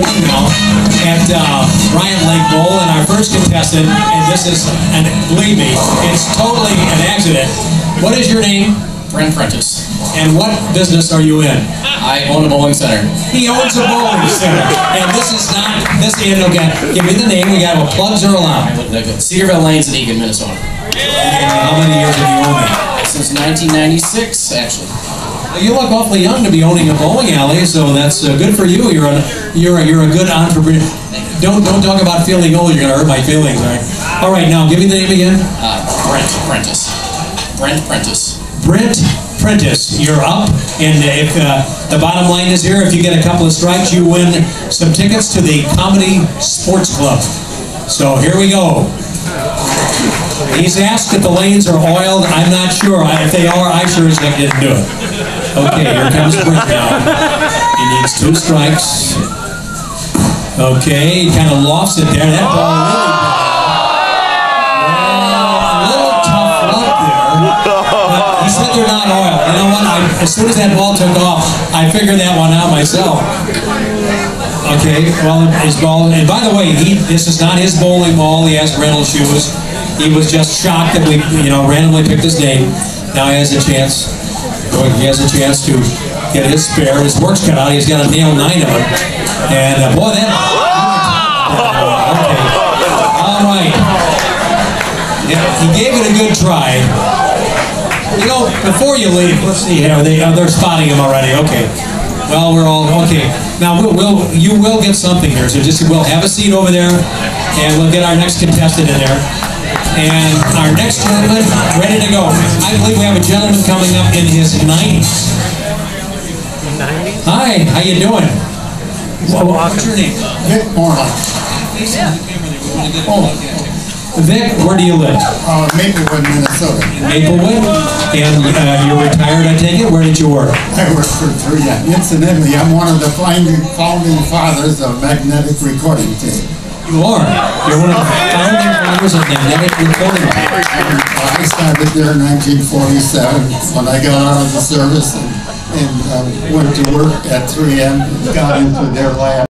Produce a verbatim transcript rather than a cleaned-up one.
now at uh, Bryant-Lake Bowl, and our first contestant, and this is, and believe me, it's totally an accident. What is your name? Brent Prentice. And what business are you in? I own a bowling center. He owns a bowling center. And this is not, this is no get. Give me the name, we got to have plugs or allowed. Cedarville Lanes in Egan, Minnesota. And how many years have you owned it? Since nineteen ninety-six, actually. You look awfully young to be owning a bowling alley, so that's uh, good for you. You're a you're a, you're a good entrepreneur. Don't don't talk about feeling old. You're gonna hurt my feelings. All right. All right. Now give me the name again. Uh, Brent Prentice. Brent Prentice. Brent Prentice. You're up, and if uh, the bottom line is here, if you get a couple of strikes, you win some tickets to the Comedy Sports Club. So here we go. He's asked if the lanes are oiled. I'm not sure. If they are, I sure as heck didn't do it. Okay, here comes Brent now. He needs two strikes. Okay, he kind of lofts it there. That ball really well, a little tough luck there. But he said they're not oil. You know what? I, as soon as that ball took off, I figured that one out myself. Okay, well, his ball. And by the way, he this is not his bowling ball. He has rental shoes. He was just shocked that we, you know, randomly picked his name. Now he has a chance. He has a chance to get his spare. His work's cut out. He's got to nail nine of them. And uh, boy, that. Uh, okay. All right. Yeah, he gave it a good try. You know, before you leave, let's see here. They uh, they're spotting him already. Okay. Well, we're all okay. Now we'll, we'll you will get something here. So just we'll have a seat over there, and we'll get our next contestant in there. And our next gentleman, ready to go. I believe we have a gentleman coming up in his nineties. nineties? Hi, how you doing? Well, what's your name? Vic Morland. Yeah. Oh. Vic, where do you live? Uh, Maplewood, Minnesota. Maplewood? And uh, you're retired, I take it? Where did you work? I worked for three M. Incidentally, I'm one of the founding fathers of magnetic recording tape. You are. You're one of the founding fathers of magnetic recording. I started there in nineteen forty-seven when I got out of the service and, and uh, went to work at three M and got into their lab.